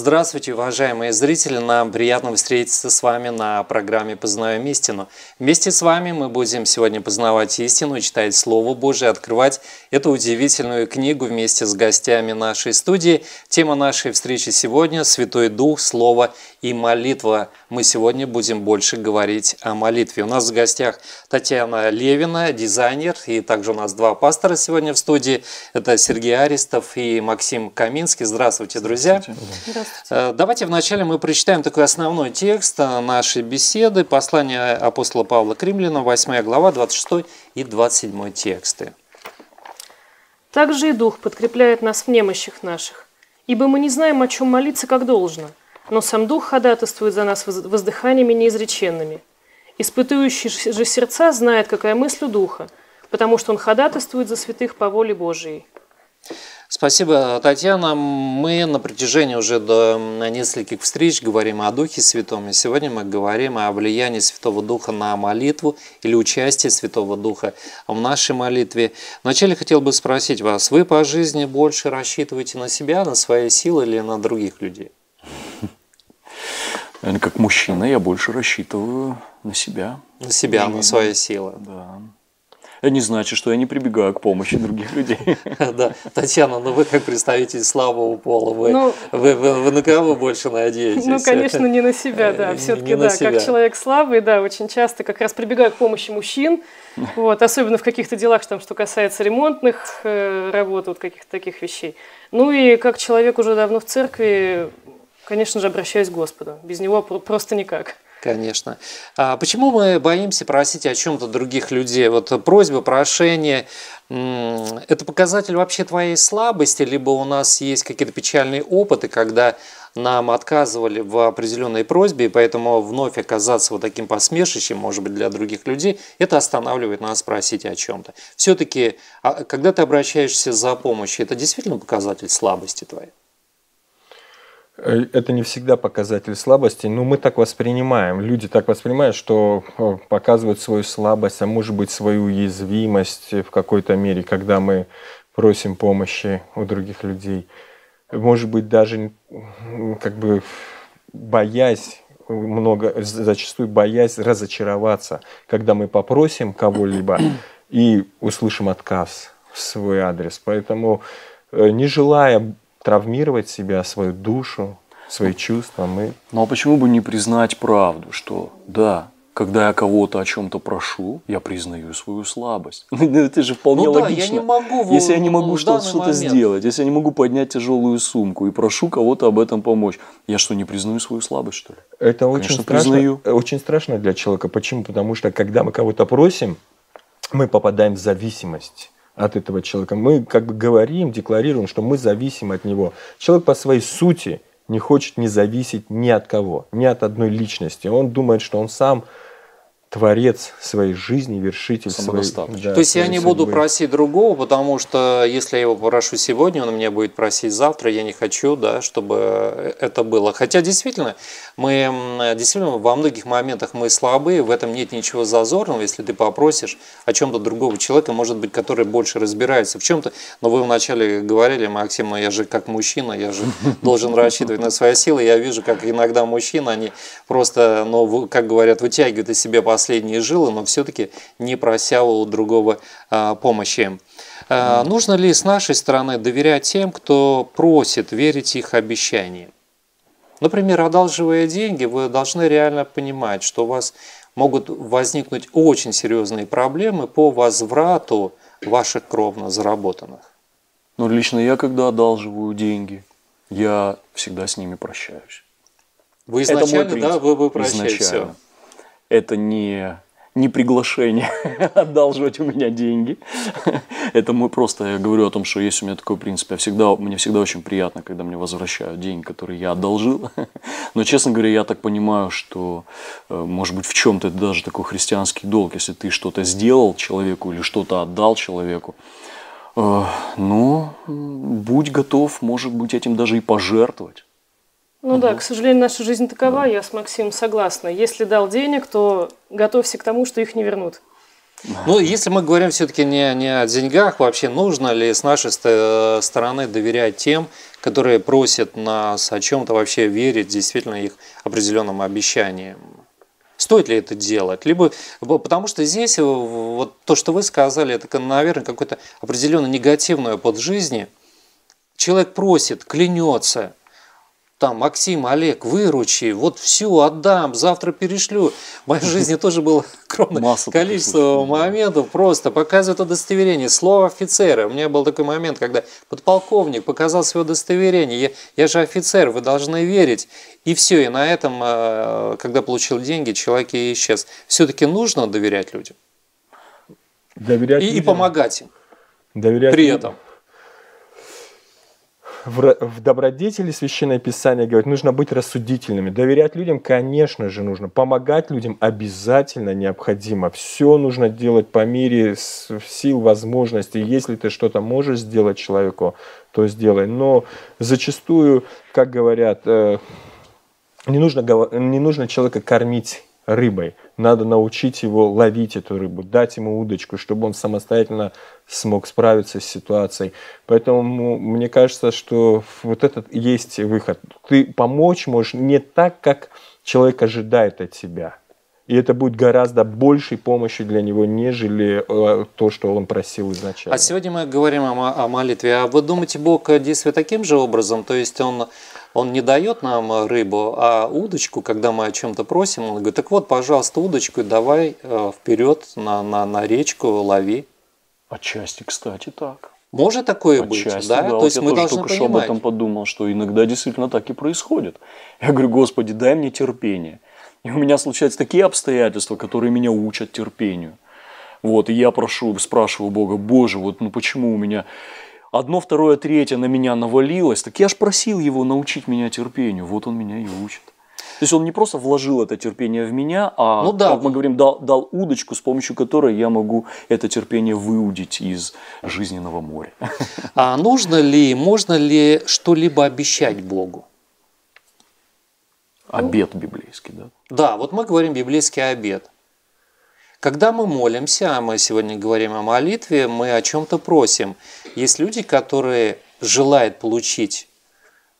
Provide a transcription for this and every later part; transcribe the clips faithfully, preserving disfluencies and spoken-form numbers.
Здравствуйте, уважаемые зрители! Нам приятно встретиться с вами на программе «Познаем истину». Вместе с вами мы будем сегодня познавать истину, читать Слово Божие, открывать эту удивительную книгу вместе с гостями нашей студии. Тема нашей встречи сегодня – Святой Дух, Слово и молитва. Мы сегодня будем больше говорить о молитве. У нас в гостях Татьяна Левина, дизайнер, и также у нас два пастора сегодня в студии. Это Сергей Аристов и Максим Каминский. Здравствуйте, друзья! Здравствуйте. Давайте вначале мы прочитаем такой основной текст нашей беседы, послание апостола Павла к Римлянам, восьмая глава, двадцать шестой и двадцать седьмой тексты. «Также и Дух подкрепляет нас в немощах наших, ибо мы не знаем, о чем молиться, как должно, но сам Дух ходатайствует за нас воздыханиями неизреченными. Испытующий же сердца знает, какая мысль у Духа, потому что Он ходатайствует за святых по воле Божией». Спасибо, Татьяна. Мы на протяжении уже до нескольких встреч говорим о Духе Святом. И сегодня мы говорим о влиянии Святого Духа на молитву или участии Святого Духа в нашей молитве. Вначале хотел бы спросить вас, вы по жизни больше рассчитываете на себя, на свои силы или на других людей? Как мужчина я больше рассчитываю на себя. На себя, на свои силы. Да. Не значит, что я не прибегаю к помощи других людей. Да. Татьяна, ну вы как представитель слабого пола, вы, ну, вы, вы, вы на кого больше надеетесь? Ну, конечно, не на себя, да. Все-таки, да, себя. Как человек слабый, да, очень часто как раз прибегаю к помощи мужчин, вот, особенно в каких-то делах, там, что касается ремонтных э, работ, вот каких-то таких вещей. Ну и как человек уже давно в церкви, конечно же, обращаюсь к Господу. Без него просто никак. Конечно. А почему мы боимся просить о чем-то других людей? Вот просьба, прошение – это показатель вообще твоей слабости, либо у нас есть какие-то печальные опыты, когда нам отказывали в определенной просьбе, и поэтому вновь оказаться вот таким посмешищем, может быть, для других людей, это останавливает нас просить о чем-то. Все-таки, когда ты обращаешься за помощью, это действительно показатель слабости твоей? Это не всегда показатель слабости, но мы так воспринимаем. Люди так воспринимают, что показывают свою слабость, а может быть свою уязвимость в какой-то мере, когда мы просим помощи у других людей. Может быть даже как бы боясь, много, зачастую боясь разочароваться, когда мы попросим кого-либо и услышим отказ в свой адрес. Поэтому не желая травмировать себя, свою душу, свои чувства. Мы... Ну а почему бы не признать правду, что да, когда я кого-то о чем-то прошу, я признаю свою слабость. Это же вполне ну, логично. Да, я не могу, если я не могу что-то сделать, если я не могу поднять тяжелую сумку и прошу кого-то об этом помочь, я что, не признаю свою слабость, что ли? Это очень страшно, очень страшно для человека. Почему? Потому что когда мы кого-то просим, мы попадаем в зависимость от этого человека. Мы как бы говорим, декларируем, что мы зависим от него. Человек по своей сути не хочет не зависеть ни от кого, ни от одной личности. Он думает, что он сам творец своей жизни, вершитель своей... Да, то есть я не судьбы. Буду просить другого, потому что если я его попрошу сегодня, он меня будет просить завтра, я не хочу, да, чтобы это было. Хотя действительно, мы, действительно во многих моментах мы слабые, в этом нет ничего зазорного, если ты попросишь о чем-то другого человека, может быть, который больше разбирается в чем-то. Но вы вначале говорили, Максим, но я же как мужчина, я же должен рассчитывать на свои силы. Я вижу, как иногда мужчины, они просто, ну, как говорят, вытягивают из себя по последние жилы, но все-таки не прося у другого а, помощи. А, нужно ли с нашей стороны доверять тем, кто просит, верить их обещаниям? Например, одалживая деньги, вы должны реально понимать, что у вас могут возникнуть очень серьезные проблемы по возврату ваших кровно заработанных. Ну, лично я, когда одалживаю деньги, я всегда с ними прощаюсь. Вы изначально, да, вы, вы прощаете все. Это не, не приглашение одалживать у меня деньги. Это мы просто, я говорю о том, что есть у меня такой принцип. Я всегда, мне всегда очень приятно, когда мне возвращают деньги, которые я одолжил. Но, честно говоря, я так понимаю, что, может быть, в чем-то это даже такой христианский долг. Если ты что-то сделал человеку или что-то отдал человеку, ну, будь готов, может быть, этим даже и пожертвовать. Ну угу. Да, к сожалению, наша жизнь такова, да. Я с Максимом согласна. Если дал денег, то готовься к тому, что их не вернут. Ну, если мы говорим все-таки не, не о деньгах, вообще нужно ли с нашей стороны доверять тем, которые просят нас о чем-то вообще верить, действительно их определенным обещаниям? Стоит ли это делать? Либо, потому что здесь вот то, что вы сказали, это, наверное, какой-то определенно негативный опыт жизни. Человек просит, клянется. Там, Максим, Олег, выручи, вот все отдам, завтра перешлю. В моей жизни тоже было огромное количество моментов, просто показывает удостоверение, слово офицера. У меня был такой момент, когда подполковник показал свое удостоверение, я, я же офицер, вы должны верить. И все, и на этом, когда получил деньги, человек и исчез. Все-таки нужно доверять людям? Доверять и, людям. И помогать им доверять при людям. Этом. В добродетели Священное Писание говорит, нужно быть рассудительными. Доверять людям, конечно же, нужно. Помогать людям обязательно необходимо. Все нужно делать по мере сил, возможностей. Если ты что-то можешь сделать человеку, то сделай. Но зачастую, как говорят, не нужно, не нужно человека кормить рыбой. Надо научить его ловить эту рыбу, дать ему удочку, чтобы он самостоятельно смог справиться с ситуацией. Поэтому мне кажется, что вот этот есть выход. Ты помочь можешь не так, как человек ожидает от тебя. И это будет гораздо большей помощью для него, нежели то, что он просил изначально. А сегодня мы говорим о молитве. А вы думаете, Бог действует таким же образом? То есть Он, он не дает нам рыбу, а удочку, когда мы о чем-то просим, Он говорит, так вот, пожалуйста, удочку, давай вперед на, на, на речку, лови. Отчасти, кстати, так. Может такое Отчасти, быть, да? да. То вот есть я мы тоже должны только понимать. Что об этом подумал, что иногда действительно так и происходит. Я говорю, Господи, дай мне терпение. И у меня случаются такие обстоятельства, которые меня учат терпению. Вот, и я прошу, спрашиваю Бога, Боже, вот ну почему у меня одно, второе, третье на меня навалилось? Так я ж просил Его научить меня терпению, вот Он меня и учит. То есть Он не просто вложил это терпение в меня, а, ну, да. как мы говорим, дал, дал удочку, с помощью которой я могу это терпение выудить из жизненного моря. А нужно ли, можно ли что-либо обещать Богу? Обет библейский, да? Да, вот мы говорим библейский обет. Когда мы молимся, а мы сегодня говорим о молитве, мы о чем-то просим. Есть люди, которые желают получить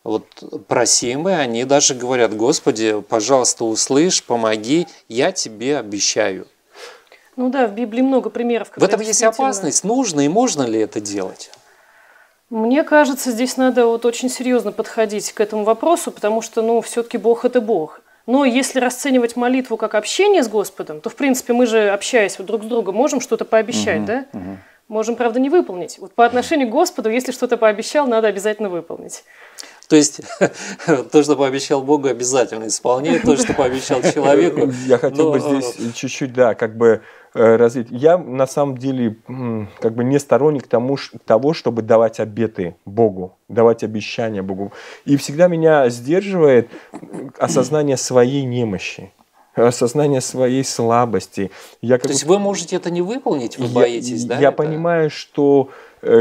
вот просимое, они даже говорят, Господи, пожалуйста, услышь, помоги, я тебе обещаю. Ну да, в Библии много примеров. В этом действительно... есть опасность, нужно и можно ли это делать? Мне кажется, здесь надо вот очень серьезно подходить к этому вопросу, потому что, ну, все-таки Бог – это Бог. Но если расценивать молитву как общение с Господом, то, в принципе, мы же, общаясь вот друг с другом, можем что-то пообещать, угу, да? Угу. Можем, правда, не выполнить. Вот по отношению к Господу, если что-то пообещал, надо обязательно выполнить. То есть, то, что пообещал Богу, обязательно исполняет, то, что пообещал человеку. Я хотел бы здесь чуть-чуть, да, как бы... развить. Я на самом деле как бы не сторонник тому, того, чтобы давать обеты Богу, давать обещания Богу. И всегда меня сдерживает осознание своей немощи, осознание своей слабости. Я как... То есть вы можете это не выполнить, вы я, боитесь, да? Я это? Понимаю, что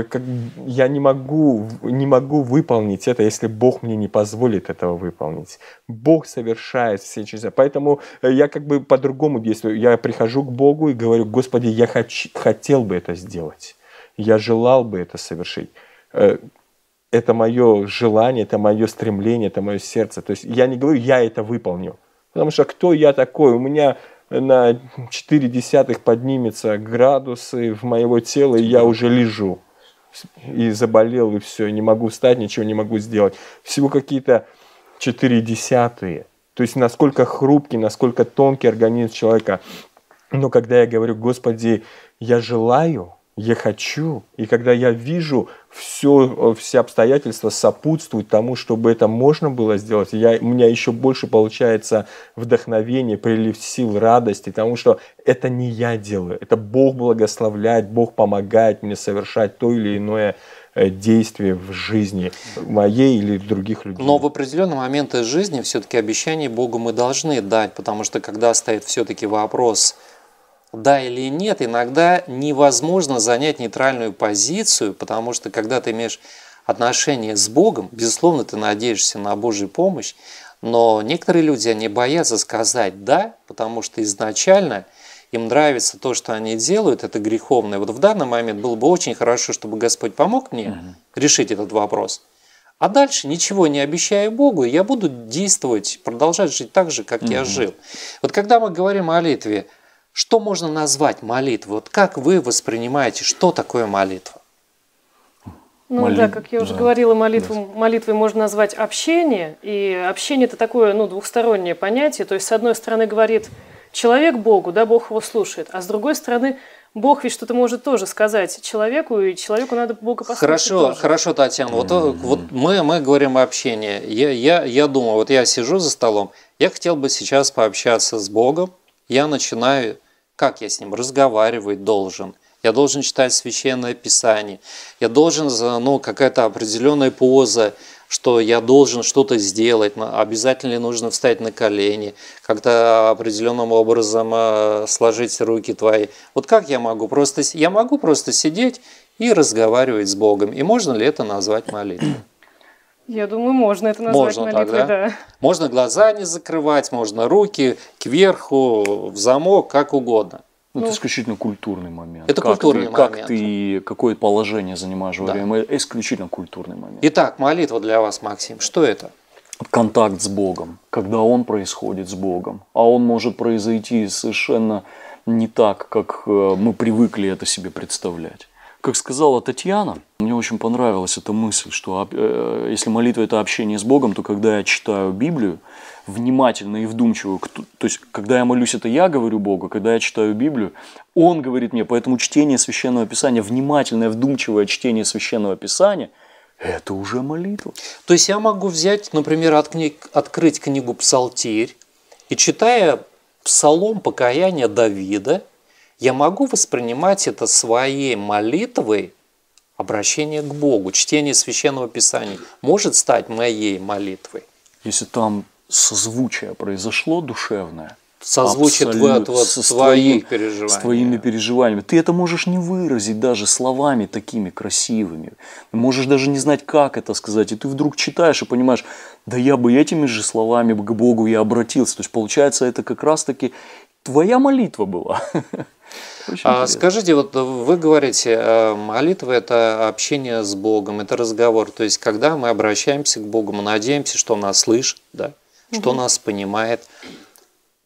как, я не могу, не могу выполнить это, если Бог мне не позволит этого выполнить. Бог совершает все чудеса. Поэтому я как бы по-другому действую. Я прихожу к Богу и говорю, Господи, я хоч, хотел бы это сделать. Я желал бы это совершить. Это мое желание, это мое стремление, это мое сердце. То есть я не говорю, я это выполню. Потому что кто я такой? У меня... на четыре десятых поднимется градусы в моего тела, и я уже лежу. И заболел, и все, не могу встать, ничего не могу сделать. Всего какие-то четыре десятые. То есть насколько хрупкий, насколько тонкий организм человека. Но когда я говорю, Господи, я желаю, я хочу, и когда я вижу, все, все обстоятельства сопутствуют тому, чтобы это можно было сделать, я, у меня еще больше получается вдохновение, прилив сил, радости, потому что это не я делаю, это Бог благословляет, Бог помогает мне совершать то или иное действие в жизни моей или других людей. Но в определенный момент из жизни все-таки обещание Богу мы должны дать, потому что когда стоит все-таки вопрос, да или нет, иногда невозможно занять нейтральную позицию, потому что когда ты имеешь отношения с Богом, безусловно, ты надеешься на Божью помощь, но некоторые люди, они боятся сказать «да», потому что изначально им нравится то, что они делают, это греховное. Вот в данный момент было бы очень хорошо, чтобы Господь помог мне угу. решить этот вопрос. А дальше, ничего не обещаю Богу, я буду действовать, продолжать жить так же, как угу. я жил. Вот когда мы говорим о молитве, что можно назвать молитвой? Вот как вы воспринимаете, что такое молитва? Ну Молит... да, как я уже да. говорила, молитву, молитвой можно назвать общение. И общение – это такое ну, двухстороннее понятие. То есть, с одной стороны, говорит человек Богу, да, Бог его слушает, а с другой стороны, Бог ведь что-то может тоже сказать человеку, и человеку надо Бога послушать. Хорошо, тоже. хорошо, Татьяна. Вот, вот мы, мы говорим о общении. Я, я, я думаю, вот я сижу за столом, я хотел бы сейчас пообщаться с Богом. Я начинаю, как я с ним разговаривать должен. Я должен читать Священное Писание, я должен, ну, какая-то определенная поза, что я должен что-то сделать, обязательно ли нужно встать на колени, как-то определенным образом сложить руки твои. Вот как я могу? Просто, я могу просто сидеть и разговаривать с Богом. И можно ли это назвать молитвой? Я думаю, можно это назвать можно молитвой, так, да? да. Можно глаза не закрывать, можно руки кверху, в замок, как угодно. Ну, это исключительно культурный момент. Это как культурный ты, момент. Как ты, какое положение занимаешь во да. время, исключительно культурный момент. Итак, молитва для вас, Максим, что это? Контакт с Богом, когда он происходит с Богом. А он может произойти совершенно не так, как мы привыкли это себе представлять. Как сказала Татьяна, мне очень понравилась эта мысль, что если молитва – это общение с Богом, то когда я читаю Библию, внимательно и вдумчиво, то есть когда я молюсь, это я говорю Богу, когда я читаю Библию, Он говорит мне, поэтому чтение Священного Писания, внимательное, вдумчивое чтение Священного Писания – это уже молитва. То есть я могу взять, например, от книг, открыть книгу «Псалтирь» и, читая псалом покаяния Давида, я могу воспринимать это своей молитвой, обращение к Богу, чтение Священного Писания может стать моей молитвой. Если там созвучие произошло душевное, созвучие твоих твои, переживаний, с твоими переживаниями, ты это можешь не выразить даже словами такими красивыми, можешь даже не знать, как это сказать, и ты вдруг читаешь и понимаешь, да я бы этими же словами к Богу и обратился. То есть получается, это как раз-таки твоя молитва была. А скажите, вот вы говорите, молитва – это общение с Богом, это разговор. То есть, когда мы обращаемся к Богу, мы надеемся, что Он нас слышит, да? угу. что нас понимает.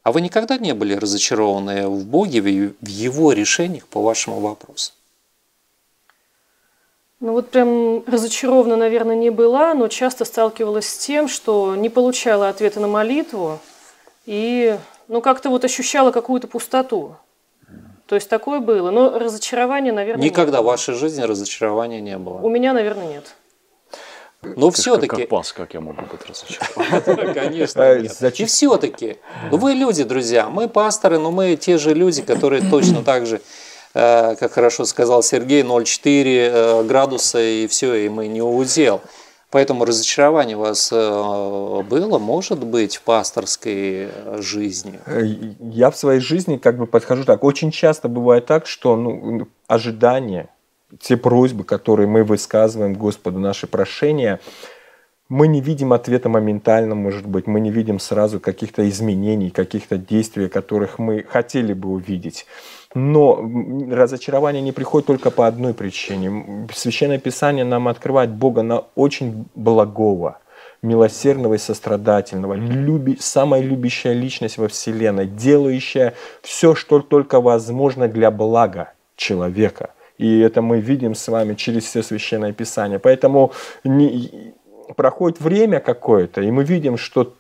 А вы никогда не были разочарованы в Боге, в Его решениях по вашему вопросу? Ну вот прям разочарована, наверное, не была, но часто сталкивалась с тем, что не получала ответа на молитву и ну, как-то вот ощущала какую-то пустоту. То есть такое было, но разочарования, наверное, никогда в вашей жизни разочарования не было? У меня, наверное, нет. Но все-таки... Как пас, как я могу быть разочарован? Конечно, нет. И все-таки, вы люди, друзья, мы пасторы, но мы те же люди, которые точно так же, как хорошо сказал Сергей, ноль целых четыре десятых градуса и все, и мы не удел. Поэтому разочарование у вас было, может быть, в пасторской жизни? Я в своей жизни как бы подхожу так. Очень часто бывает так, что ну, ожидания, те просьбы, которые мы высказываем Господу, наши прошения, мы не видим ответа моментально, может быть, мы не видим сразу каких-то изменений, каких-то действий, которых мы хотели бы увидеть. Но разочарование не приходит только по одной причине. Священное Писание нам открывает Бога на очень благого, милосердного и сострадательного, люби, самая любящая личность во Вселенной, делающая все, что только возможно для блага человека. И это мы видим с вами через все Священное Писание. Поэтому не, проходит время какое-то, и мы видим, что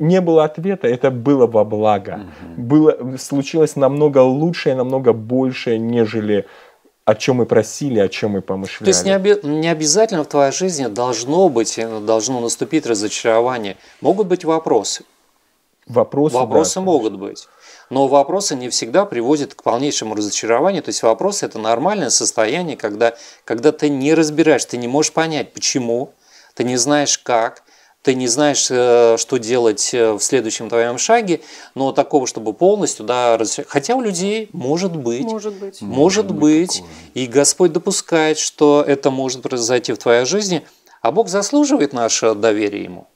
не было ответа, это было во благо. Угу. Было, случилось намного лучше и намного больше, нежели о чем мы просили, о чем мы помышляли. То есть не, оби не обязательно в твоей жизни должно быть, должно наступить разочарование. Могут быть вопросы. Вопросы, вопросы да, могут конечно. быть. Но вопросы не всегда приводят к полнейшему разочарованию. То есть вопросы – это нормальное состояние, когда, когда ты не разбираешь, ты не можешь понять, почему, ты не знаешь, как. Ты не знаешь, что делать в следующем твоем шаге, но такого, чтобы полностью, да, раз... хотя у людей может быть, может быть, может может быть, быть и Господь допускает, что это может произойти в твоей жизни, а Бог заслуживает наше доверие Ему?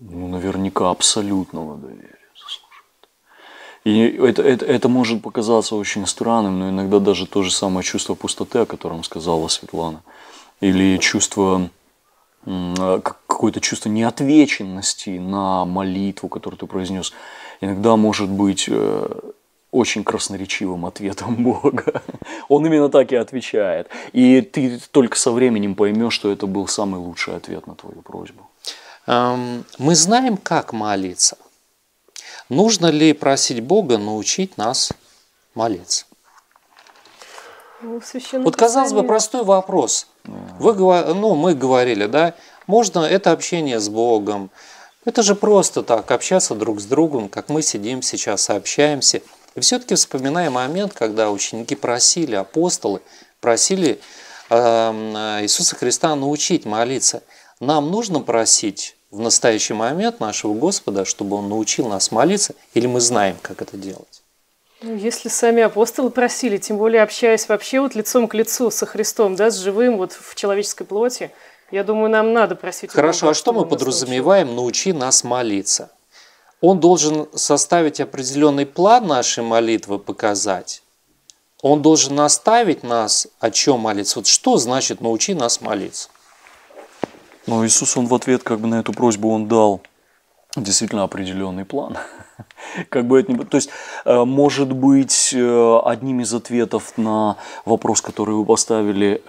Ну, наверняка абсолютного доверия заслуживает. И это, это, это может показаться очень странным, но иногда даже то же самое чувство пустоты, о котором сказала Светлана, или чувство, какое-то чувство неотвеченности на молитву, которую ты произнес, иногда может быть очень красноречивым ответом Бога. Он именно так и отвечает. И ты только со временем поймешь, что это был самый лучший ответ на твою просьбу. Мы знаем, как молиться. Нужно ли просить Бога научить нас молиться? Ну, вот, казалось бы, простой вопрос. Вы, ну, мы говорили, да, можно это общение с Богом. Это же просто так, общаться друг с другом, как мы сидим сейчас, общаемся. И все-таки вспоминаем момент, когда ученики просили, апостолы просили э, Иисуса Христа научить молиться. Нам нужно просить в настоящий момент нашего Господа, чтобы Он научил нас молиться, или мы знаем, как это делать? Ну, если сами апостолы просили, тем более общаясь вообще вот лицом к лицу со Христом, да, с живым, вот в человеческой плоти, я думаю, нам надо просить. Хорошо, а что мы подразумеваем, научи нас молиться? Он должен составить определенный план нашей молитвы, показать. Он должен наставить нас, о чем молиться. Вот что значит научи нас молиться? Но Иисус, Он в ответ как бы на эту просьбу, Он дал действительно определенный план. Как бы это ни... То есть, может быть, одним из ответов на вопрос, который вы поставили,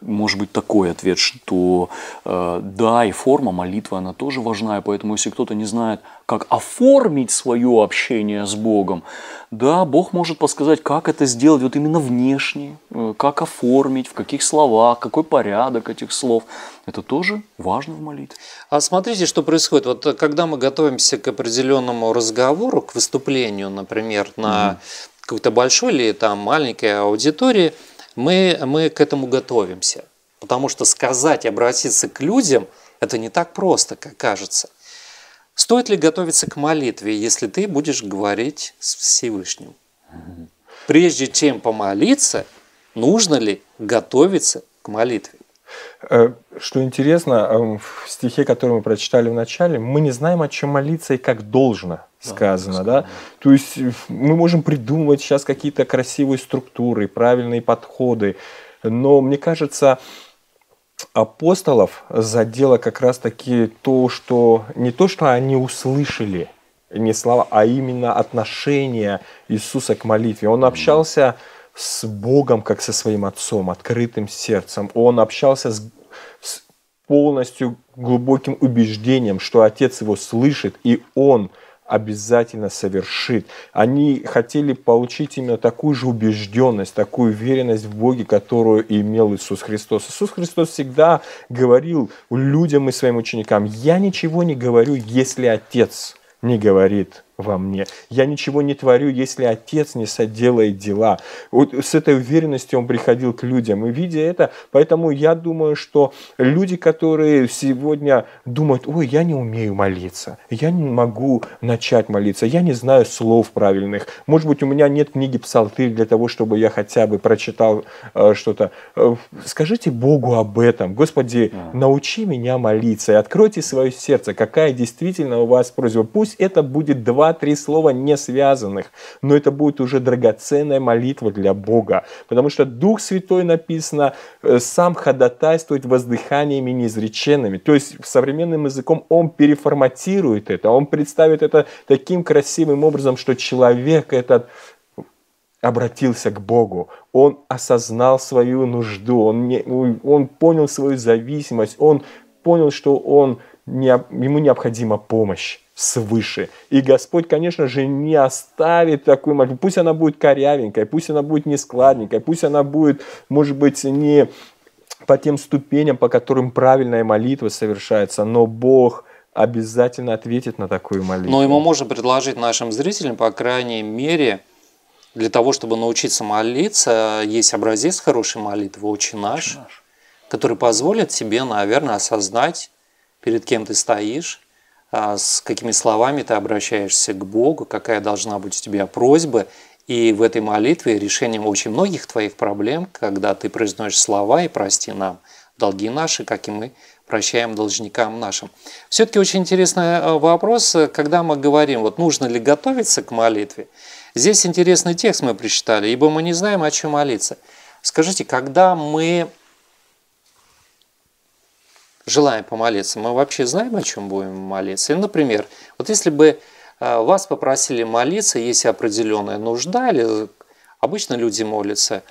может быть такой ответ, что да, и форма молитвы, она тоже важна, и поэтому, если кто-то не знает, как оформить свое общение с Богом, да, Бог может подсказать, как это сделать вот именно внешне, как оформить, в каких словах, какой порядок этих слов. Это тоже важно в молитве. А смотрите, что происходит. Вот когда мы готовимся к определенному разговору, к выступлению, например, на mm-hmm. какой-то большой или там маленькой аудитории, мы, мы к этому готовимся. Потому что сказать, обратиться к людям, это не так просто, как кажется. Стоит ли готовиться к молитве, если ты будешь говорить с Всевышним? Mm-hmm. Прежде чем помолиться, нужно ли готовиться к молитве? Что интересно, в стихе, который мы прочитали в начале, мы не знаем, о чем молиться и как должно сказано. Да, да? Да. То есть мы можем придумывать сейчас какие-то красивые структуры, правильные подходы, но мне кажется, апостолов задело как раз-таки то, что не то, что они услышали, не слова, а именно отношение Иисуса к молитве. Он общался с Богом, как со своим Отцом, открытым сердцем. Он общался с, с полностью глубоким убеждением, что Отец его слышит, и Он обязательно совершит. Они хотели получить именно такую же убежденность, такую уверенность в Боге, которую имел Иисус Христос. Иисус Христос всегда говорил людям и своим ученикам: «Я ничего не говорю, если Отец не говорит во мне. Я ничего не творю, если Отец не соделает дела». Вот с этой уверенностью Он приходил к людям. И видя это, поэтому я думаю, что люди, которые сегодня думают: ой, я не умею молиться, я не могу начать молиться, я не знаю слов правильных, может быть, у меня нет книги Псалтирь для того, чтобы я хотя бы прочитал э, что-то. Э, скажите Богу об этом. Господи, научи меня молиться, и откройте свое сердце, какая действительно у вас просьба. Пусть это будет два три слова не связанных, но это будет уже драгоценная молитва для Бога, потому что Дух Святой, написано, сам ходатайствует воздыханиями неизреченными. То есть современным языком Он переформатирует это, Он представит это таким красивым образом, что человек этот обратился к Богу, он осознал свою нужду, он, не, он понял свою зависимость, он понял, что он не, ему необходима помощь свыше. И Господь, конечно же, не оставит такую молитву. Пусть она будет корявенькой, пусть она будет нескладненькой, пусть она будет, может быть, не по тем ступеням, по которым правильная молитва совершается, но Бог обязательно ответит на такую молитву. Но ему можно предложить нашим зрителям, по крайней мере, для того, чтобы научиться молиться, есть образец хорошей молитвы, «Отче наш», который позволит тебе, наверное, осознать, перед кем ты стоишь, с какими словами ты обращаешься к Богу, какая должна быть у тебя просьба, И в этой молитве решением очень многих твоих проблем, когда ты произносишь слова «и прости нам долги наши, как и мы прощаем должникам нашим». Все-таки очень интересный вопрос, когда мы говорим, вот нужно ли готовиться к молитве. Здесь интересный текст мы прочитали, ибо мы не знаем, о чем молиться. Скажите, когда мы желаем помолиться, мы вообще знаем, о чем будем молиться? И, например, вот если бы вас попросили молиться, есть определенная нужда, или обычно люди молятся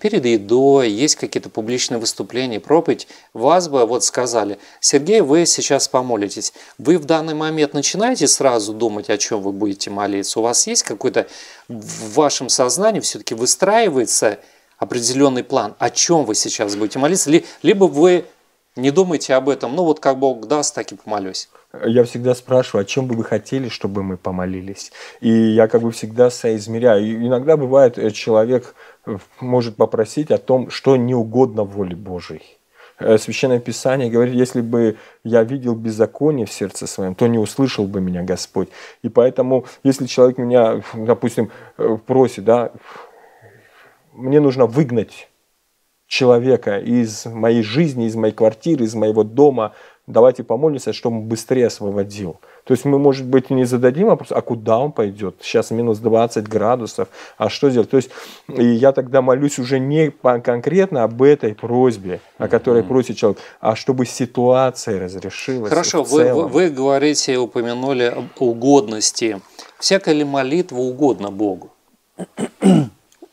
перед едой, есть какие-то публичные выступления, проповедь, вас бы вот сказали: Сергей, вы сейчас помолитесь. Вы в данный момент начинаете сразу думать, о чем вы будете молиться? У вас есть какой-то, в вашем сознании все-таки выстраивается определенный план, о чем вы сейчас будете молиться? Либо вы не думайте об этом, ну вот как Бог даст, так и помолюсь. Я всегда спрашиваю, о чем бы вы хотели, чтобы мы помолились. И я как бы всегда соизмеряю. И иногда бывает, человек может попросить о том, что не угодно воле Божьей. Священное Писание говорит: если бы я видел беззаконие в сердце своем, то не услышал бы меня Господь. И поэтому, если человек меня, допустим, просит, да, мне нужно выгнать человека из моей жизни, из моей квартиры, из моего дома, давайте помолимся, чтобы он быстрее освободил. То есть мы, может быть, не зададим вопрос, а куда он пойдет? Сейчас минус двадцать градусов, а что делать? То есть и я тогда молюсь уже не конкретно об этой просьбе, о которой mm-hmm. просит человек, а чтобы ситуация разрешилась. Хорошо, вы, вы, вы говорите, упомянули об угодности. Всякая ли молитва угодна Богу?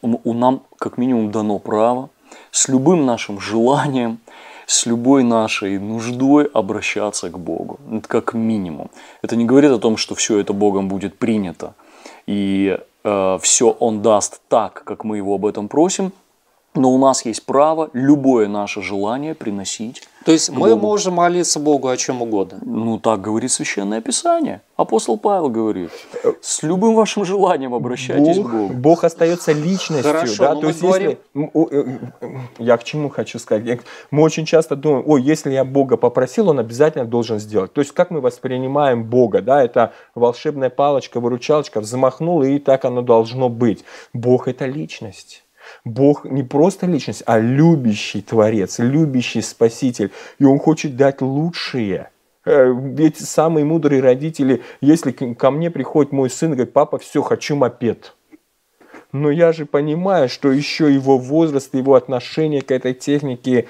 У нам как минимум дано право с любым нашим желанием, с любой нашей нуждой обращаться к Богу. Это как минимум. Это не говорит о том, что все это Богом будет принято, и э, все Он даст так, как мы Его об этом просим, но у нас есть право любое наше желание приносить. То есть мы Богу. можем молиться Богу о чем угодно? Ну, так говорит Священное Писание. Апостол Павел говорит: с любым вашим желанием обращайтесь Бог, к Богу. Бог остается личностью. Хорошо, да? То есть, говорим... если... Я к чему хочу сказать? Мы очень часто думаем: ой, если я Бога попросил, Он обязательно должен сделать. То есть как мы воспринимаем Бога? Да? Это волшебная палочка, выручалочка, взмахнула, и так оно должно быть. Бог – это личность. Бог не просто личность, а любящий Творец, любящий Спаситель. И Он хочет дать лучшее. Ведь самые мудрые родители, если ко мне приходит мой сын и говорит: папа, все, хочу мопед. Но я же понимаю, что еще его возраст, его отношение к этой технике,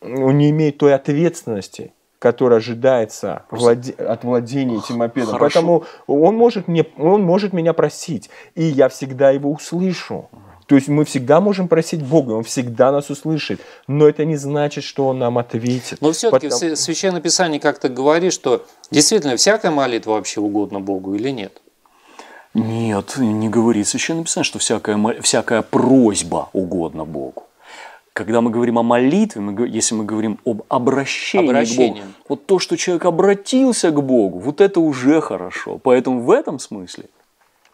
он не имеет той ответственности, которая ожидается владе... от владения этим мопедом. Хорошо. Поэтому он может, мне... он может меня просить, и я всегда его услышу. То есть мы всегда можем просить Бога, Он всегда нас услышит, но это не значит, что Он нам ответит. Но все-таки Потому... в Священном Писании как-то говорит, что действительно всякая молитва вообще угодна Богу или нет? Нет, не говорит Священное Писание, что всякая, всякая просьба угодна Богу. Когда мы говорим о молитве, мы, если мы говорим об обращении Обращение. к Богу, вот то, что человек обратился к Богу, вот это уже хорошо. Поэтому в этом смысле...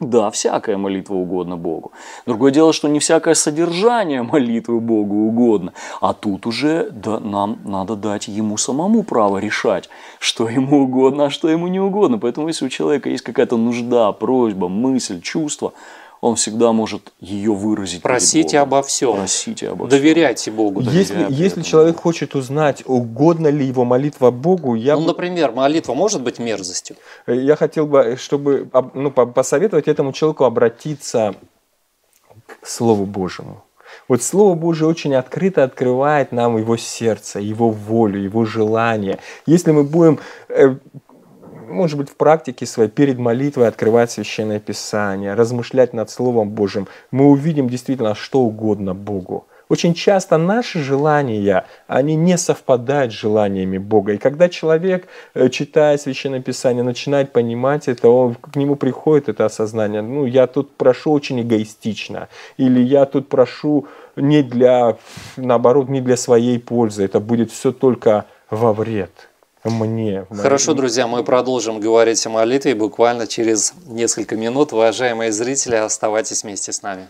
Да, всякая молитва угодна Богу. Другое дело, что не всякое содержание молитвы Богу угодно. А тут уже да, нам надо дать Ему самому право решать, что Ему угодно, а что Ему не угодно. Поэтому если у человека есть какая-то нужда, просьба, мысль, чувство, он всегда может ее выразить. Просите обо всем. Просите обо всем. Доверяйте Богу. Если, если человек хочет узнать, угодно ли его молитва Богу, я... Ну, бы... например, молитва может быть мерзостью? Я хотел бы, чтобы ну, посоветовать этому человеку обратиться к Слову Божьему. Вот Слово Божие очень открыто открывает нам его сердце, его волю, его желание. Если мы будем... может быть, в практике своей перед молитвой открывать Священное Писание, размышлять над Словом Божьим, мы увидим действительно что угодно Богу. Очень часто наши желания, они не совпадают с желаниями Бога. И когда человек, читая Священное Писание, начинает понимать это, он, к нему приходит это осознание: ну, я тут прошу очень эгоистично, или я тут прошу не для, наоборот, не для своей пользы, это будет все только во вред мне. Хорошо, друзья, мы продолжим говорить о молитве буквально через несколько минут. Уважаемые зрители, оставайтесь вместе с нами.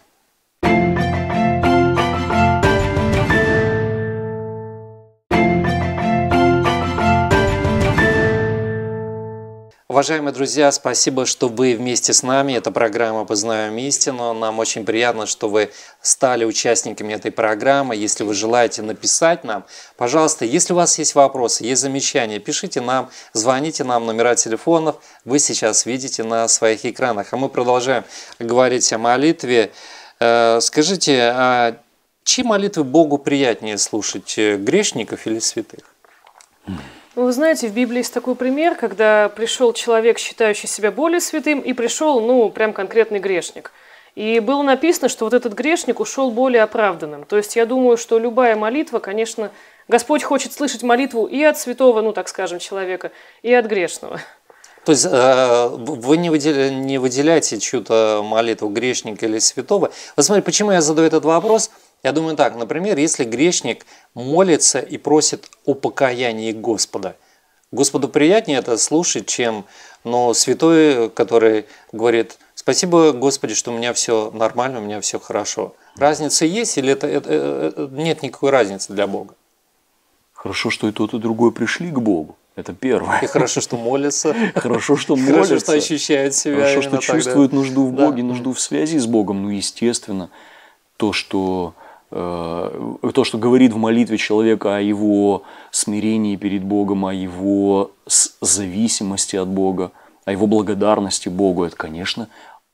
Уважаемые друзья, спасибо, что вы вместе с нами. Это программа «Познаем истину». Нам очень приятно, что вы стали участниками этой программы. Если вы желаете написать нам, пожалуйста, если у вас есть вопросы, есть замечания, пишите нам, звоните нам, номера телефонов вы сейчас видите на своих экранах. А мы продолжаем говорить о молитве. Скажите, а чьи молитвы Богу приятнее слушать, грешников или святых? Вы знаете, в Библии есть такой пример, когда пришел человек, считающий себя более святым, и пришел, ну, прям конкретный грешник. И было написано, что вот этот грешник ушел более оправданным. То есть я думаю, что любая молитва, конечно, Господь хочет слышать молитву и от святого, ну, так скажем, человека, и от грешного. То есть вы не выделяете, не выделяете чью-то молитву грешника или святого. Вот смотрите, почему я задаю этот вопрос? Я думаю так, например, если грешник молится и просит о покаянии Господа, Господу приятнее это слушать, чем но святой, который говорит: «Спасибо, Господи, что у меня все нормально, у меня все хорошо». Разница есть или это, это, нет никакой разницы для Бога? Хорошо, что и тот, и другой пришли к Богу. Это первое. И хорошо, что молятся. Хорошо, что молятся. Хорошо, что ощущают себя. Хорошо, что чувствуют нужду в Боге, нужду в связи с Богом. Ну, естественно, то, что... то, что говорит в молитве человека о его смирении перед Богом, о его зависимости от Бога, о его благодарности Богу, это, конечно,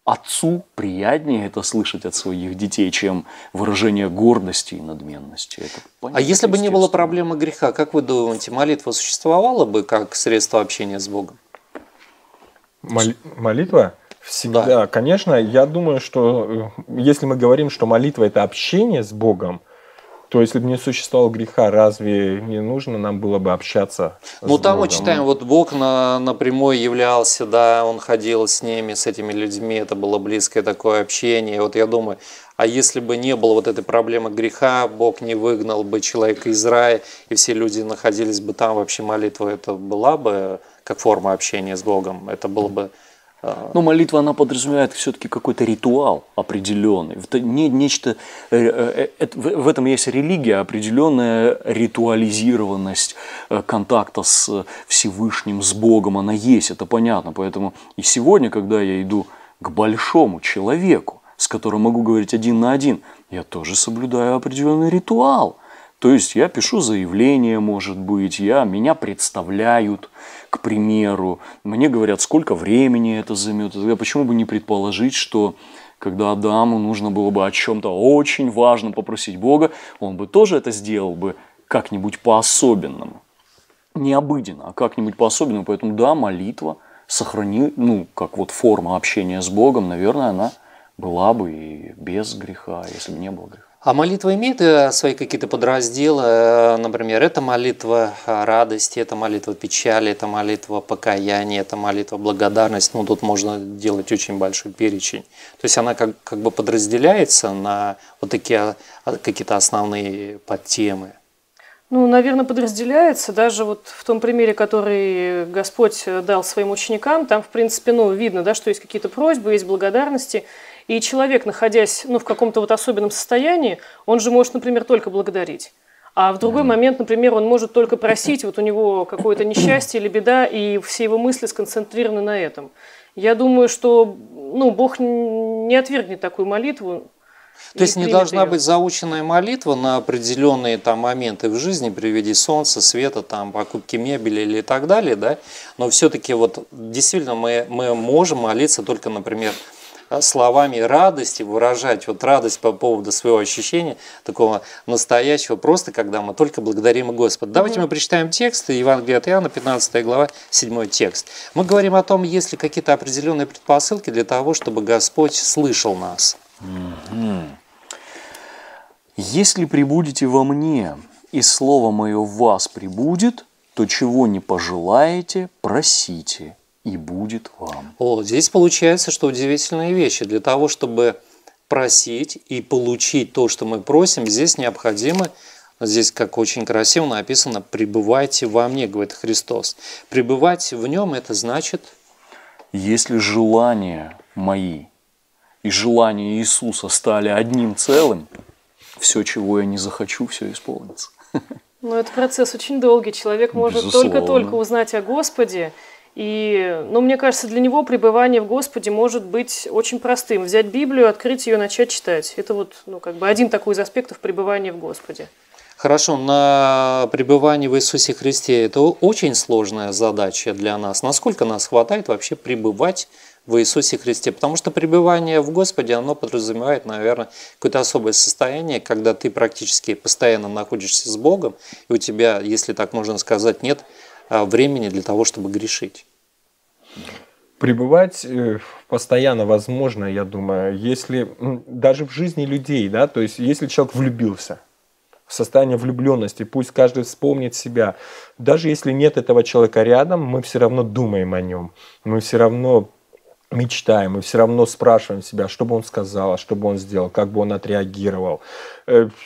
отцу приятнее это слышать от своих детей, чем выражение гордости и надменности. Это понятно, а если бы не было проблемы греха, как вы думаете, молитва существовала бы как средство общения с Богом? Моли- молитва? Всегда, да. Конечно, я думаю, что если мы говорим, что молитва – это общение с Богом, то если бы не существовало греха, разве не нужно нам было бы общаться ну, с Богом? Ну, там мы читаем, вот Бог на, напрямую являлся, да, Он ходил с ними, с этими людьми, это было близкое такое общение. Вот я думаю, а если бы не было вот этой проблемы греха, Бог не выгнал бы человека из рая, и все люди находились бы там, вообще молитва это была бы как форма общения с Богом, это было бы… Но молитва, она подразумевает все-таки какой-то ритуал определенный. Это не, нечто, в этом есть религия, определенная ритуализированность контакта с Всевышним, с Богом. Она есть, это понятно. Поэтому и сегодня, когда я иду к большому человеку, с которым могу говорить один на один, я тоже соблюдаю определенный ритуал. То есть я пишу заявление, может быть, я, меня представляют, к примеру, мне говорят, сколько времени это займет. Почему бы не предположить, что когда Адаму нужно было бы о чем-то очень важном попросить Бога, он бы тоже это сделал бы как-нибудь по-особенному. Не обыденно, а как-нибудь по-особенному. Поэтому да, молитва сохрани, ну, как вот форма общения с Богом, наверное, она была бы и без греха, если бы не было греха. А молитва имеет свои какие-то подразделы, например, это молитва радости, это молитва печали, это молитва покаяния, это молитва благодарности. Ну, тут можно делать очень большой перечень. То есть она как, как бы подразделяется на вот такие какие-то основные подтемы. Ну, наверное, подразделяется. Даже вот в том примере, который Господь дал своим ученикам, там, в принципе, ну, видно, да, что есть какие-то просьбы, есть благодарности. И человек, находясь ну, в каком-то вот особенном состоянии, он же может, например, только благодарить. А в другой момент, например, он может только просить, вот у него какое-то несчастье или беда, и все его мысли сконцентрированы на этом. Я думаю, что ну, Бог не отвергнет такую молитву. То есть не должна ее. Быть заученная молитва на определенные там, моменты в жизни, при виде солнца, света, там, покупки мебели или так далее, да? Но все-таки вот, действительно мы, мы можем молиться только, например, словами радости, выражать вот радость по поводу своего ощущения, такого настоящего, просто когда мы только благодарим Господа. Давайте мы прочитаем текст, Евангелие от Иоанна, пятнадцатая глава, седьмой текст. Мы говорим о том, есть ли какие-то определенные предпосылки для того, чтобы Господь слышал нас. «Если пребудете во мне, и слово мое в вас пребудет, то чего не пожелаете, просите». И будет вам. О, здесь получается, что удивительные вещи. Для того, чтобы просить и получить то, что мы просим, здесь необходимо, здесь как очень красиво написано, «пребывайте во мне», говорит Христос. Пребывать в нем, это значит? Если желания мои и желания Иисуса стали одним целым, все, чего я не захочу, все исполнится. Но этот процесс очень долгий. Человек может только-только узнать о Господе, И, ну, мне кажется, для него пребывание в Господе может быть очень простым. Взять Библию, открыть ее, начать читать. Это вот, ну, как бы один такой из аспектов пребывания в Господе. Хорошо, на пребывание в Иисусе Христе – это очень сложная задача для нас. Насколько нас хватает вообще пребывать в Иисусе Христе? Потому что пребывание в Господе, оно подразумевает, наверное, какое-то особое состояние, когда ты практически постоянно находишься с Богом, и у тебя, если так можно сказать, нет времени для того, чтобы грешить. Пребывать постоянно возможно, я думаю, если даже в жизни людей, да, то есть если человек влюбился, в состояние влюбленности, пусть каждый вспомнит себя, даже если нет этого человека рядом, мы все равно думаем о нем, мы все равно мечтаем, мы все равно спрашиваем себя, что бы он сказал, что бы он сделал, как бы он отреагировал.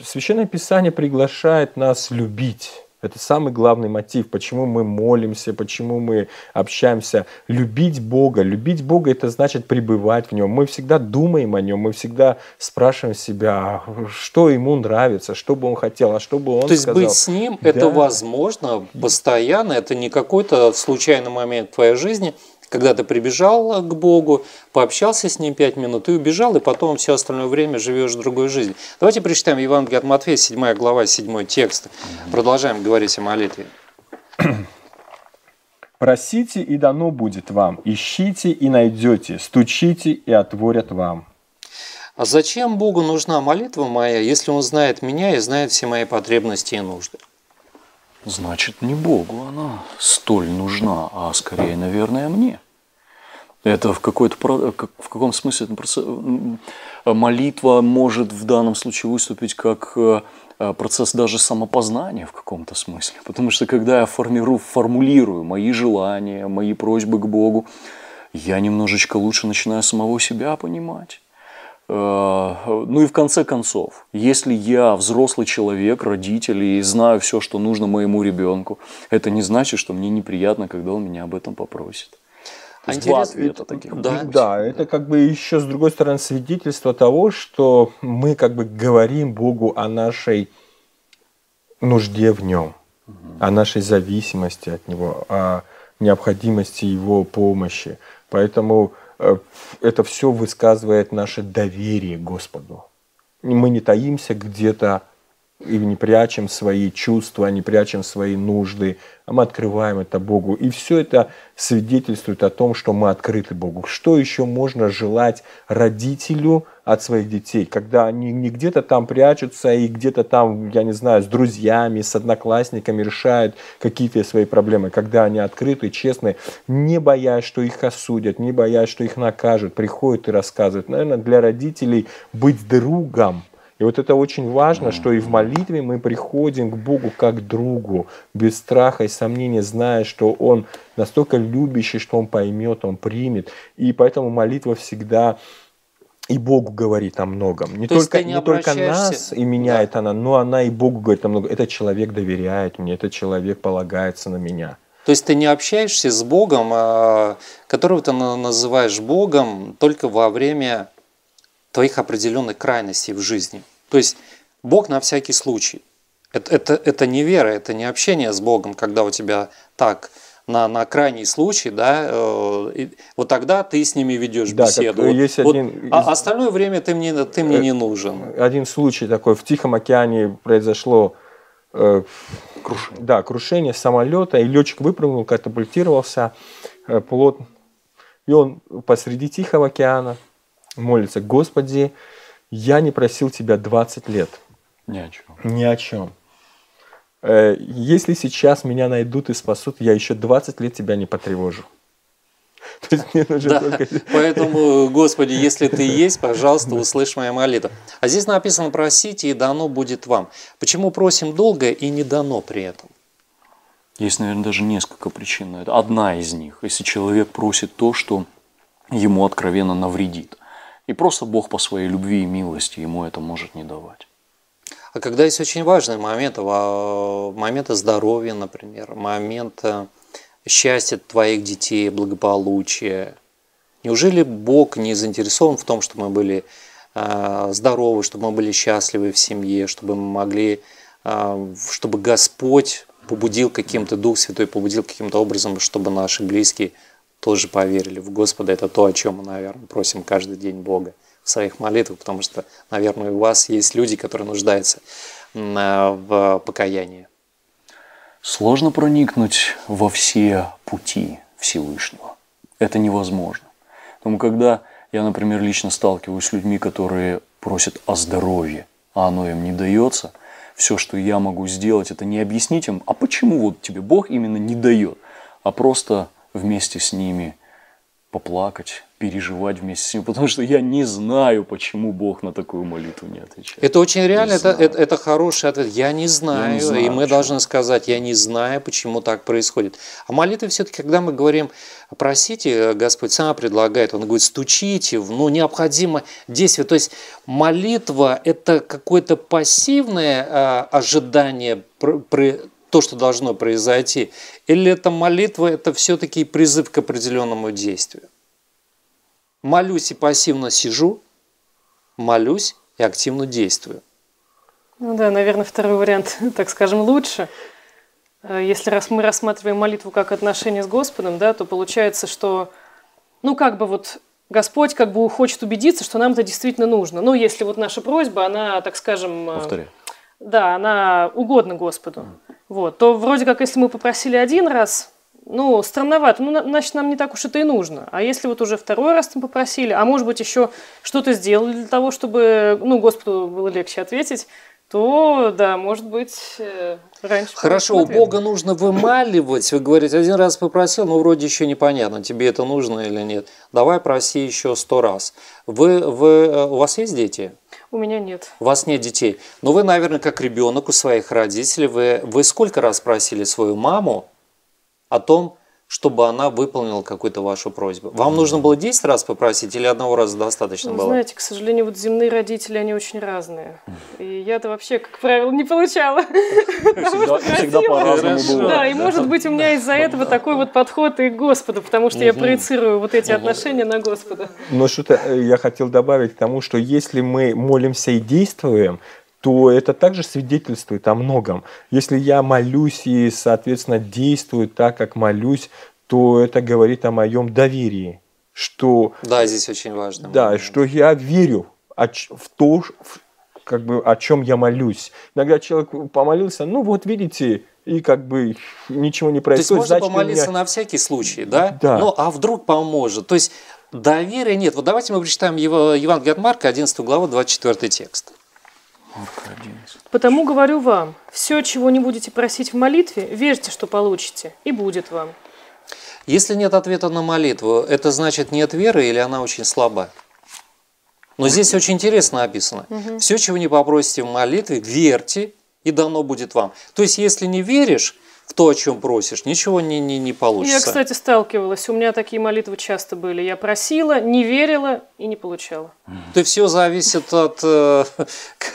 Священное Писание приглашает нас любить. Это самый главный мотив, почему мы молимся, почему мы общаемся. Любить Бога. Любить Бога – это значит пребывать в Нем. Мы всегда думаем о Нем, мы всегда спрашиваем себя, что Ему нравится, что бы Он хотел, а что бы Он сказал. То есть сказал. Быть с Ним да. – это возможно постоянно, это не какой-то случайный момент в твоей жизни, когда ты прибежал к Богу, пообщался с Ним пять минут и убежал, и потом все остальное время живешь другой жизнью. Давайте прочитаем Евангелие от Матфея, седьмая глава, седьмой текст. Продолжаем говорить о молитве. «Просите, и дано будет вам, ищите, и найдете, стучите, и отворят вам». А зачем Богу нужна молитва моя, если Он знает меня и знает все мои потребности и нужды? Значит, не Богу она столь нужна, а скорее, наверное, мне. Это в, какой-то, в каком смысле молитва может в данном случае выступить как процесс даже самопознания в каком-то смысле. Потому что когда я формирую, формулирую мои желания, мои просьбы к Богу, я немножечко лучше начинаю самого себя понимать. Ну и в конце концов, если я взрослый человек, родитель и знаю все, что нужно моему ребенку, это не значит, что мне неприятно, когда он меня об этом попросит. То есть два ответа таких. Да, да, это как бы еще с другой стороны свидетельство того, что мы как бы говорим Богу о нашей нужде в Нем, угу. о нашей зависимости от Него, о необходимости Его помощи. Поэтому это все высказывает наше доверие Господу. Мы не таимся где-то и не прячем свои чувства, не прячем свои нужды, а мы открываем это Богу. И все это свидетельствует о том, что мы открыты Богу. Что еще можно желать родителю от своих детей, когда они не где-то там прячутся и где-то там, я не знаю, с друзьями, с одноклассниками решают какие-то свои проблемы, когда они открыты, честны, не боясь, что их осудят, не боясь, что их накажут, приходят и рассказывают. Наверное, для родителей быть другом. И вот это очень важно, что и в молитве мы приходим к Богу как другу, без страха и сомнения, зная, что Он настолько любящий, что Он поймет, Он примет. И поэтому молитва всегда... И Богу говорит о многом. Не, только, не, не только нас и меняет да. она, но она и Богу говорит о многом. Этот человек доверяет мне, этот человек полагается на меня. То есть ты не общаешься с Богом, которого ты называешь Богом, только во время твоих определенных крайностей в жизни. То есть Бог на всякий случай. Это, это, это не вера, это не общение с Богом, когда у тебя так... На, на крайний случай, да, э, вот тогда ты с ними ведешь да, беседу. Вот, есть вот, один... А остальное время ты мне, ты мне э, не нужен. Один случай такой, в Тихом океане произошло э, крушение. Да, крушение самолета, и летчик выпрыгнул, катапультировался, э, плотно, и он посреди Тихого океана молится: «Господи, я не просил тебя двадцать лет. Ни о чем. Ни о чем. Если сейчас меня найдут и спасут, я еще двадцать лет тебя не потревожу». То есть мне нужно да. только... Поэтому, Господи, если Ты есть, пожалуйста, услышь мою молитву. А здесь написано: «Просите, и дано будет вам». Почему просим долго и не дано при этом? Есть, наверное, даже несколько причин. Это одна из них. Если человек просит то, что ему откровенно навредит, и просто Бог по своей любви и милости ему это может не давать. А когда есть очень важные моменты, моменты здоровья, например, моменты счастья твоих детей, благополучия, неужели Бог не заинтересован в том, чтобы мы были здоровы, чтобы мы были счастливы в семье, чтобы мы могли, чтобы Господь побудил каким-то, Дух Святой побудил каким-то образом, чтобы наши близкие тоже поверили в Господа. Это то, о чем мы, наверное, просим каждый день Бога в своих молитвах, потому что, наверное, у вас есть люди, которые нуждаются в покаянии. Сложно проникнуть во все пути Всевышнего. Это невозможно. Поэтому, когда я, например, лично сталкиваюсь с людьми, которые просят о здоровье, а оно им не дается, все, что я могу сделать, это не объяснить им, а почему вот тебе Бог именно не дает, а просто вместе с ними поплакать, переживать вместе с ним, потому что я не знаю, почему Бог на такую молитву не отвечает. Это очень реально, это, это, это хороший ответ. Я не знаю, я не знаю и мы почему. Должны сказать, я не знаю, почему так происходит. А молитва все-таки, когда мы говорим, просите, Господь сам предлагает, Он говорит, стучите, ну, необходимо действие. То есть молитва – это какое-то пассивное э, ожидание при то, что должно произойти, или эта молитва – это все-таки призыв к определенному действию? Молюсь и пассивно сижу, молюсь и активно действую. Ну да, наверное, второй вариант, так скажем, лучше. Если раз мы рассматриваем молитву как отношение с Господом, да, то получается, что, ну как бы вот Господь как бы хочет убедиться, что нам это действительно нужно. Ну если вот наша просьба, она, так скажем… Повтори. Да, она угодна Господу. Вот, то вроде как, если мы попросили один раз, ну, странновато, ну, значит, нам не так уж это и нужно. А если вот уже второй раз там попросили, а может быть, еще что-то сделали для того, чтобы, ну, Господу было легче ответить, то, да, может быть, раньше... Хорошо, у Бога нужно вымаливать. Вы говорите, один раз попросил, но вроде еще непонятно, тебе это нужно или нет. Давай проси еще сто раз. Вы, вы, у вас есть дети? У меня нет. У вас нет детей. Но вы, наверное, как ребенок у своих родителей, вы, вы сколько раз просили свою маму о том, чтобы она выполнила какую-то вашу просьбу? Вам нужно было десять раз попросить или одного раза достаточно ну, было? Знаете, к сожалению, вот земные родители, они очень разные. И я-то вообще, как правило, не получала. Всегда по-разному было. Да, и может быть у меня из-за этого такой вот подход и к Господу, потому что я проецирую вот эти отношения на Господа. Но что-то я хотел добавить к тому, что если мы молимся и действуем, то это также свидетельствует о многом. Если я молюсь и, соответственно, действую так, как молюсь, то это говорит о моем доверии. Что, да, здесь очень важно. Да, момент. Что я верю в то, как бы, о чем я молюсь. Иногда человек помолился, ну вот видите, и как бы ничего не происходит. То есть можно значит, помолиться меня... на всякий случай, да? Да. Ну, а вдруг поможет? То есть доверия нет. Вот давайте мы прочитаем Евангелие от Марка, одиннадцатую главу, двадцать четвёртый текст. «Потому говорю вам, все, чего не будете просить в молитве, верьте, что получите, и будет вам». Если нет ответа на молитву, это значит нет веры или она очень слаба? Но здесь очень интересно описано. Угу. «Все, чего не попросите в молитве, верьте, и дано будет вам». То есть, если не веришь в то, о чем просишь, ничего не, не, не получится. Я, кстати, сталкивалась. У меня такие молитвы часто были. Я просила, не верила и не получала. То есть все зависит от э,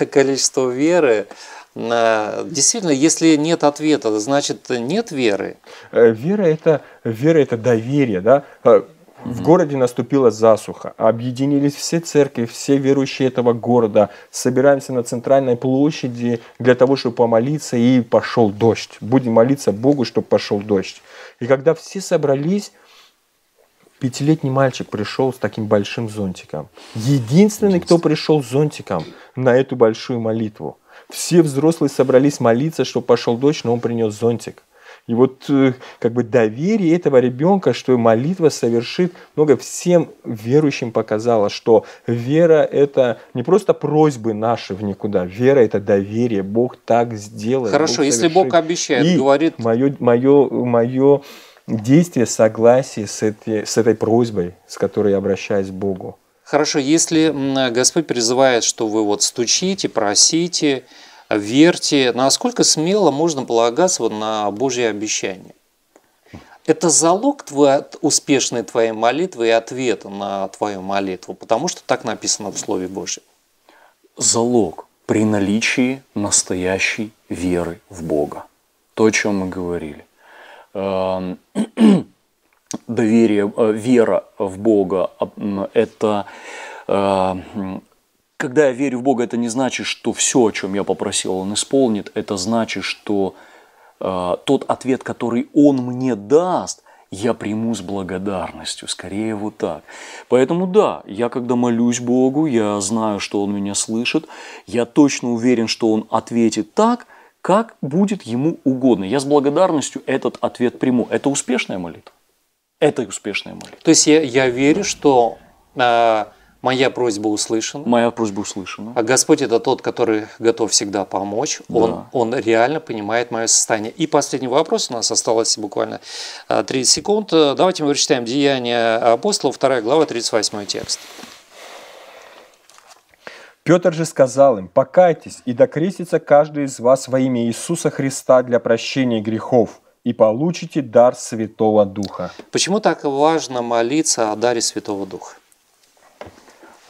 количества веры. Действительно, если нет ответа, значит нет веры. Вера – это, вера, это доверие, да? В городе наступила засуха, объединились все церкви, все верующие этого города, собираемся на центральной площади для того, чтобы помолиться, и пошел дождь. Будем молиться Богу, чтобы пошел дождь. И когда все собрались, пятилетний мальчик пришел с таким большим зонтиком. Единственный, кто пришел с зонтиком на эту большую молитву. Все взрослые собрались молиться, чтобы пошел дождь, но он принес зонтик. И вот как бы доверие этого ребенка, что молитва совершит много, всем верующим показало, что вера – это не просто просьбы наши в никуда, вера – это доверие, Бог так сделает. Хорошо, Бог если Бог обещает, и говорит… Мое, мое, мое действие согласие с этой, с этой просьбой, с которой я обращаюсь к Богу. Хорошо, если Господь призывает, что вы вот стучите, просите… Верьте, насколько смело можно полагаться вот на Божье обещание. Это залог твоей, успешной твоей молитвы и ответа на твою молитву, потому что так написано в Слове Божьем. Залог при наличии настоящей веры в Бога. То, о чем мы говорили. Доверие, вера в Бога – это... Когда я верю в Бога, это не значит, что все, о чем я попросил, Он исполнит. Это значит, что тот ответ, который Он мне даст, я приму с благодарностью, скорее вот так. Поэтому да, я когда молюсь Богу, я знаю, что Он меня слышит, я точно уверен, что Он ответит так, как будет Ему угодно. Я с благодарностью этот ответ приму. Это успешная молитва. Это успешная молитва. То есть я, я верю, да. что э, моя просьба услышана. Моя просьба услышана. А Господь – это тот, который готов всегда помочь. Да. Он, он реально понимает мое состояние. И последний вопрос. У нас осталось буквально тридцать секунд. Давайте мы прочитаем Деяния апостолов, вторая глава, тридцать восьмой текст. Петр же сказал им: «Покайтесь, и да крестится каждый из вас во имя Иисуса Христа для прощения грехов, и получите дар Святого Духа». Почему так важно молиться о даре Святого Духа?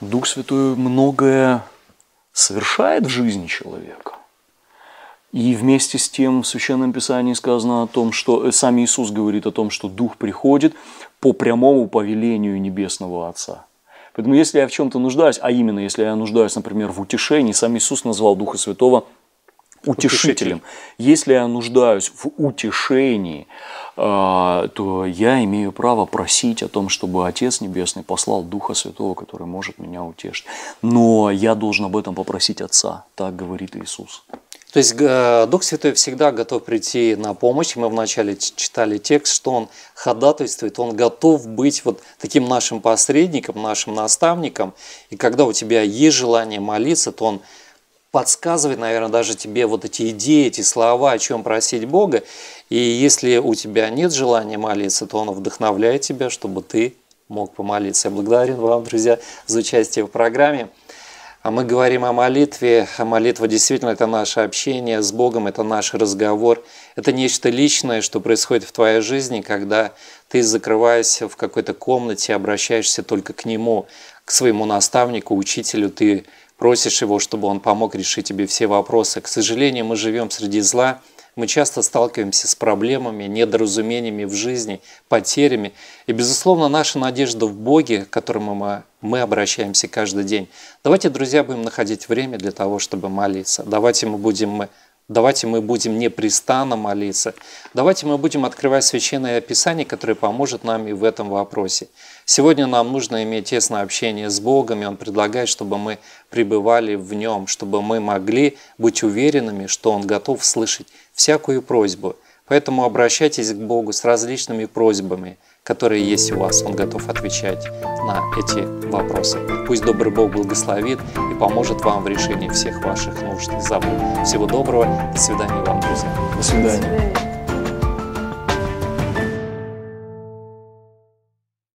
Дух Святой многое совершает в жизни человека. И вместе с тем в Священном Писании сказано о том, что сам Иисус говорит о том, что Дух приходит по прямому повелению Небесного Отца. Поэтому если я в чем-то нуждаюсь, а именно если я нуждаюсь, например, в утешении, сам Иисус назвал Духа Святого утешителем. Утешитель. Если я нуждаюсь в утешении, то я имею право просить о том, чтобы Отец Небесный послал Духа Святого, который может меня утешить. Но я должен об этом попросить Отца, так говорит Иисус. То есть Дух Святой всегда готов прийти на помощь. Мы вначале читали текст, что Он ходатайствует, Он готов быть вот таким нашим посредником, нашим наставником. И когда у тебя есть желание молиться, то Он подсказывает, наверное, даже тебе вот эти идеи, эти слова, о чем просить Бога. И если у тебя нет желания молиться, то Он вдохновляет тебя, чтобы ты мог помолиться. Я благодарен вам, друзья, за участие в программе. А мы говорим о молитве. А молитва действительно – это наше общение с Богом, это наш разговор. Это нечто личное, что происходит в твоей жизни, когда ты закрываешься в какой-то комнате, обращаешься только к Нему, к своему наставнику, учителю, ты просишь Его, чтобы Он помог решить тебе все вопросы. К сожалению, мы живем среди зла, мы часто сталкиваемся с проблемами, недоразумениями в жизни, потерями. И, безусловно, наша надежда в Боге, к которому мы, мы обращаемся каждый день. Давайте, друзья, будем находить время для того, чтобы молиться. Давайте мы будем, давайте мы будем непрестанно молиться. Давайте мы будем открывать Священное Писание, которое поможет нам и в этом вопросе. Сегодня нам нужно иметь тесное общение с Богом, и Он предлагает, чтобы мы пребывали в Нем, чтобы мы могли быть уверенными, что Он готов слышать всякую просьбу. Поэтому обращайтесь к Богу с различными просьбами, которые есть у вас. Он готов отвечать на эти вопросы. Пусть добрый Бог благословит и поможет вам в решении всех ваших нужд и забот. Всего доброго. До свидания вам, друзья. До свидания.